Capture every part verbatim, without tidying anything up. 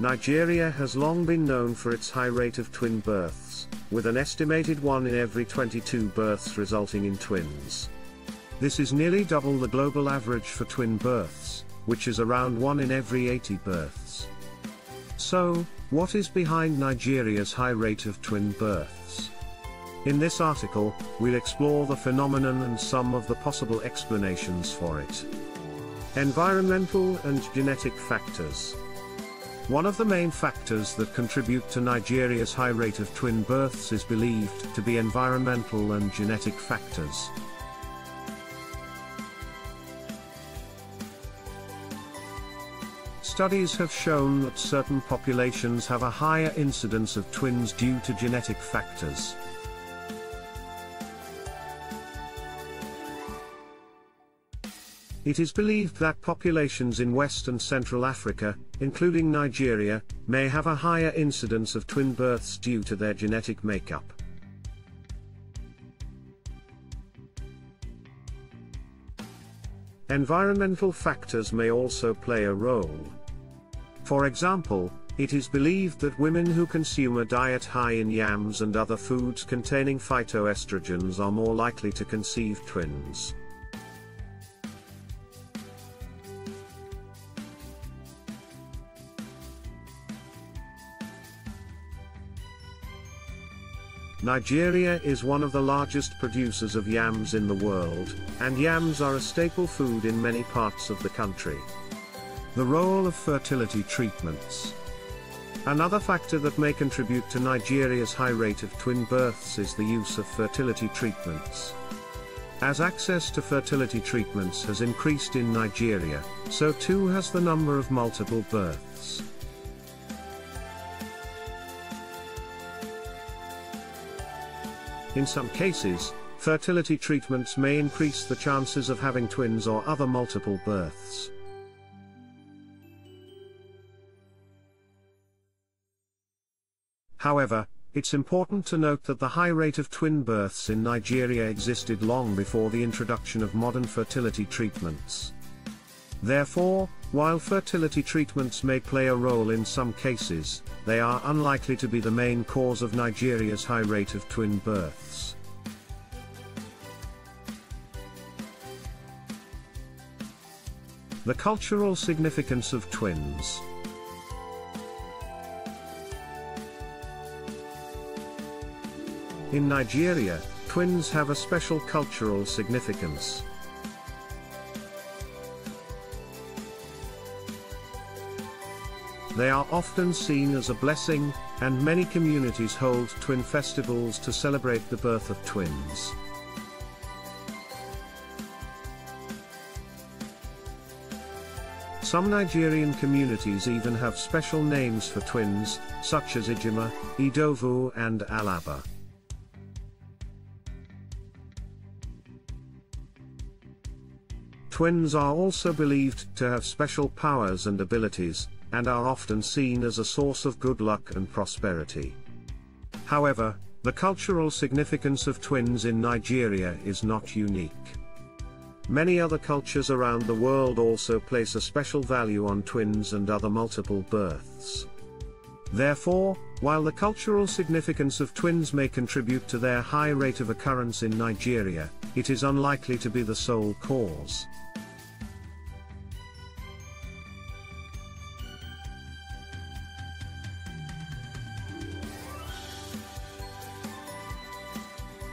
Nigeria has long been known for its high rate of twin births, with an estimated one in every twenty-two births resulting in twins. This is nearly double the global average for twin births, which is around one in every eighty births. So, what is behind Nigeria's high rate of twin births? In this article, we'll explore the phenomenon and some of the possible explanations for it. Environmental and genetic factors. One of the main factors that contribute to Nigeria's high rate of twin births is believed to be environmental and genetic factors. Studies have shown that certain populations have a higher incidence of twins due to genetic factors. It is believed that populations in West and Central Africa, including Nigeria, may have a higher incidence of twin births due to their genetic makeup. Environmental factors may also play a role. For example, it is believed that women who consume a diet high in yams and other foods containing phytoestrogens are more likely to conceive twins. Nigeria is one of the largest producers of yams in the world, and yams are a staple food in many parts of the country. The role of fertility treatments. Another factor that may contribute to Nigeria's high rate of twin births is the use of fertility treatments. As access to fertility treatments has increased in Nigeria, so too has the number of multiple births. In some cases, fertility treatments may increase the chances of having twins or other multiple births. However, it's important to note that the high rate of twin births in Nigeria existed long before the introduction of modern fertility treatments. Therefore, while fertility treatments may play a role in some cases, they are unlikely to be the main cause of Nigeria's high rate of twin births. The cultural significance of twins. In Nigeria, twins have a special cultural significance. They are often seen as a blessing, and many communities hold twin festivals to celebrate the birth of twins. Some Nigerian communities even have special names for twins, such as Ijima, Idovu and Alaba. Twins are also believed to have special powers and abilities, and are often seen as a source of good luck and prosperity. However, the cultural significance of twins in Nigeria is not unique. Many other cultures around the world also place a special value on twins and other multiple births. Therefore, while the cultural significance of twins may contribute to their high rate of occurrence in Nigeria, it is unlikely to be the sole cause.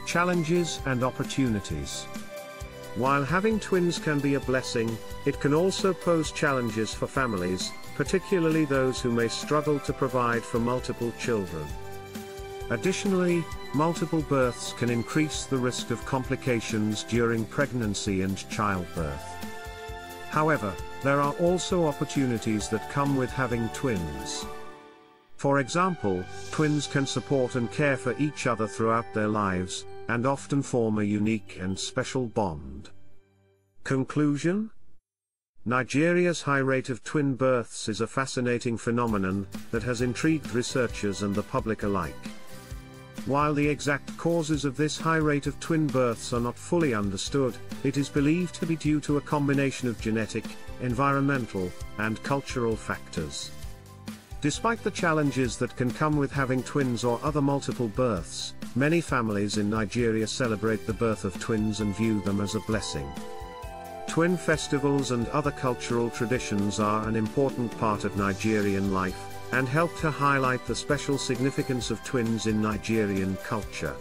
Challenges and opportunities. While having twins can be a blessing, it can also pose challenges for families, particularly those who may struggle to provide for multiple children. Additionally, multiple births can increase the risk of complications during pregnancy and childbirth. However, there are also opportunities that come with having twins. For example, twins can support and care for each other throughout their lives, and often form a unique and special bond. Conclusion? Nigeria's high rate of twin births is a fascinating phenomenon that has intrigued researchers and the public alike. While the exact causes of this high rate of twin births are not fully understood, it is believed to be due to a combination of genetic, environmental, and cultural factors. Despite the challenges that can come with having twins or other multiple births, many families in Nigeria celebrate the birth of twins and view them as a blessing. Twin festivals and other cultural traditions are an important part of Nigerian life, and help to highlight the special significance of twins in Nigerian culture.